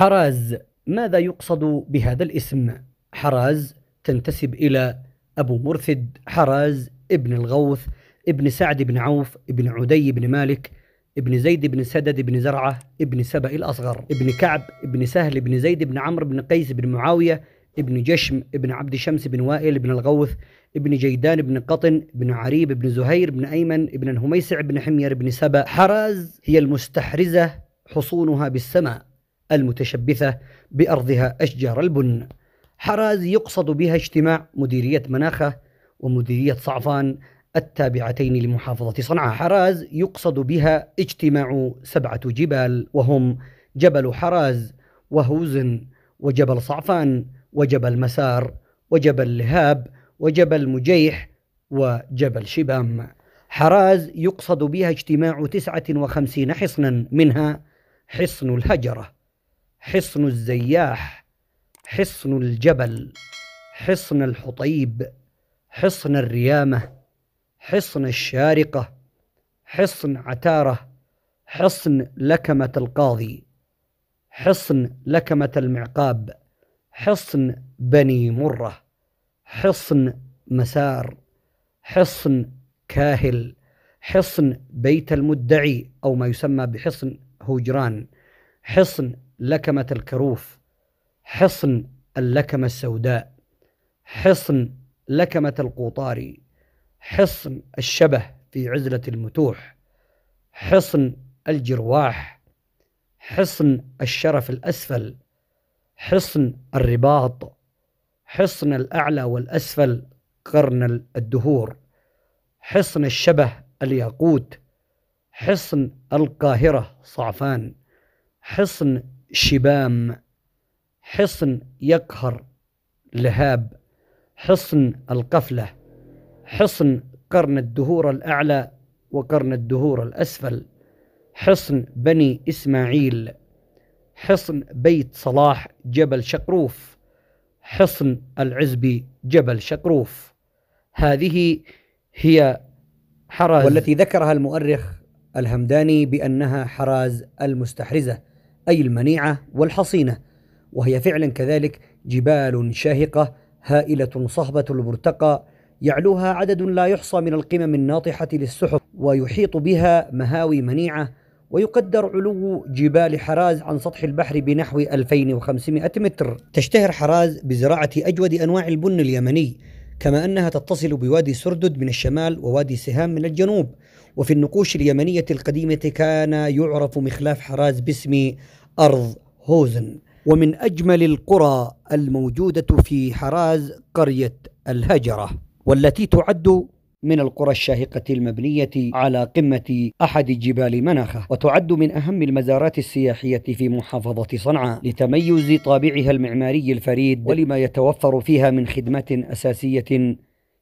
حراز، ماذا يقصد بهذا الاسم؟ حراز تنتسب إلى أبو مرثد حراز ابن الغوث ابن سعد بن عوف ابن عدي بن مالك ابن زيد بن سدد بن زرعة ابن سبأ الأصغر ابن كعب ابن سهل بن زيد بن عمرو بن قيس بن معاوية ابن جشم ابن عبد شمس بن وائل ابن الغوث ابن جيدان بن قطن بن عريب بن زهير بن أيمن بن الهميسع بن حمير بن سبأ. حراز هي المستحرزة حصونها بالسماء المتشبثة بأرضها أشجار البن. حراز يقصد بها اجتماع مديرية مناخة ومديرية صعفان التابعتين لمحافظة صنعاء. حراز يقصد بها اجتماع 7 جبال وهم جبل حراز وهوزن وجبل صعفان وجبل مسار وجبل لهاب وجبل مجيح وجبل شبام. حراز يقصد بها اجتماع 59 حصنا منها حصن الهجرة، حصن الزياح، حصن الجبل، حصن الحطيب، حصن الريامة، حصن الشارقة، حصن عتارة، حصن لكمة القاضي، حصن لكمة المعقاب، حصن بني مرة، حصن مسار، حصن كاهل، حصن بيت المدعي أو ما يسمى بحصن هجران، حصن لكمة الكروف، حصن اللكمة السوداء، حصن لكمة القوطاري، حصن الشبه في عزلة المتوح، حصن الجرواح، حصن الشرف الأسفل، حصن الرباط، حصن الأعلى والأسفل قرن الدهور، حصن الشبه الياقوت، حصن القاهرة صعفان، حصن شبام، حصن يقهر لهاب، حصن القفلة، حصن قرن الدهور الأعلى وقرن الدهور الأسفل، حصن بني إسماعيل، حصن بيت صلاح جبل شقروف، حصن العزبي جبل شقروف. هذه هي حراز والتي ذكرها المؤرخ الهمداني بأنها حراز المستحرزة أي المنيعة والحصينة، وهي فعلا كذلك جبال شاهقة هائلة صهبة البرتقى يعلوها عدد لا يحصى من القمم الناطحة للسحب، ويحيط بها مهاوي منيعة، ويقدر علو جبال حراز عن سطح البحر بنحو 2500 متر. تشتهر حراز بزراعة أجود أنواع البن اليمني، كما أنها تتصل بوادي سردد من الشمال ووادي سهام من الجنوب. وفي النقوش اليمنية القديمة كان يعرف مخلاف حراز باسم أرض هوزن. ومن أجمل القرى الموجودة في حراز قرية الهجرة، والتي تعد من القرى الشاهقة المبنية على قمة أحد جبال مناخة، وتعد من أهم المزارات السياحية في محافظة صنعاء لتميز طابعها المعماري الفريد ولما يتوفر فيها من خدمات أساسية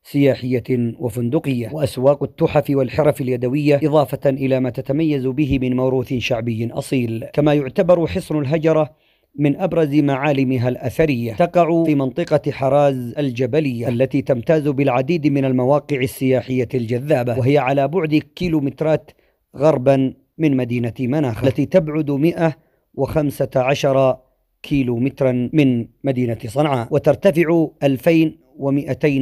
سياحية وفندقية وأسواق التحف والحرف اليدوية، إضافة إلى ما تتميز به من موروث شعبي أصيل. كما يعتبر حصن الهجرة من أبرز معالمها الأثرية، تقع في منطقة حراز الجبلية التي تمتاز بالعديد من المواقع السياحية الجذابة، وهي على بعد كيلومترات غربا من مدينة مناخة التي تبعد 115 كيلومترا من مدينة صنعاء وترتفع 2200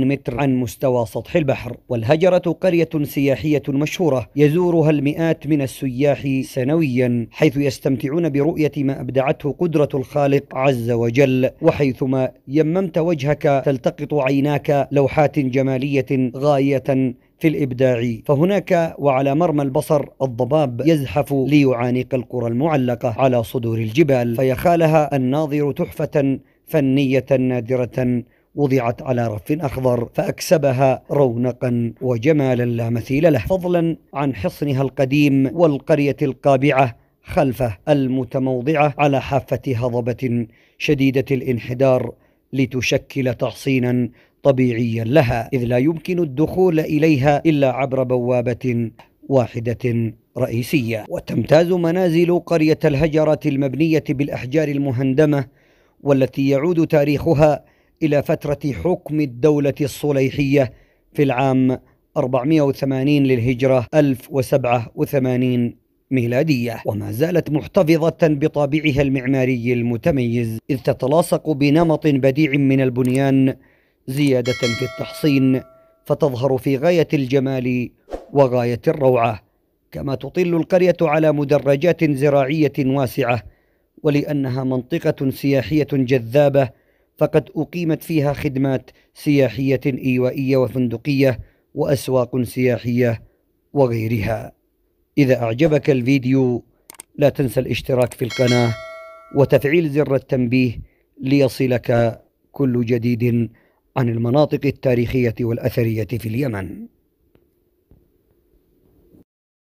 متر عن مستوى سطح البحر. والهجرة قرية سياحية مشهورة يزورها المئات من السياح سنويا، حيث يستمتعون برؤية ما أبدعته قدرة الخالق عز وجل، وحيثما يممت وجهك تلتقط عيناك لوحات جمالية غاية في الإبداع، فهناك وعلى مرمى البصر الضباب يزحف ليعانق القرى المعلقة على صدور الجبال، فيخالها الناظر تحفة فنية نادرة وضعت على رف أخضر فأكسبها رونقا وجمالا لا مثيل له، فضلا عن حصنها القديم والقرية القابعة خلفه المتموضعة على حافة هضبة شديدة الانحدار لتشكل تحصينا طبيعيا لها، إذ لا يمكن الدخول إليها إلا عبر بوابة واحدة رئيسية. وتمتاز منازل قرية الهجرة المبنية بالأحجار المهندمة والتي يعود تاريخها إلى فترة حكم الدولة الصليحية في العام 480 للهجرة 1087 ميلادية، وما زالت محتفظة بطابعها المعماري المتميز، إذ تتلاصق بنمط بديع من البنيان زيادة في التحصين، فتظهر في غاية الجمال وغاية الروعة. كما تطل القرية على مدرجات زراعية واسعة، ولأنها منطقة سياحية جذابة فقد أقيمت فيها خدمات سياحية إيوائية وفندقية وأسواق سياحية وغيرها. إذا أعجبك الفيديو لا تنسى الاشتراك في القناة وتفعيل زر التنبيه ليصلك كل جديد عن المناطق التاريخية والأثرية في اليمن.